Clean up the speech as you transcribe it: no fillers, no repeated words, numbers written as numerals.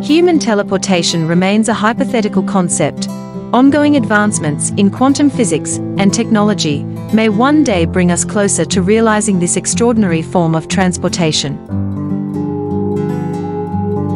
Human teleportation remains a hypothetical concept. Ongoing advancements in quantum physics and technology may one day bring us closer to realizing this extraordinary form of transportation.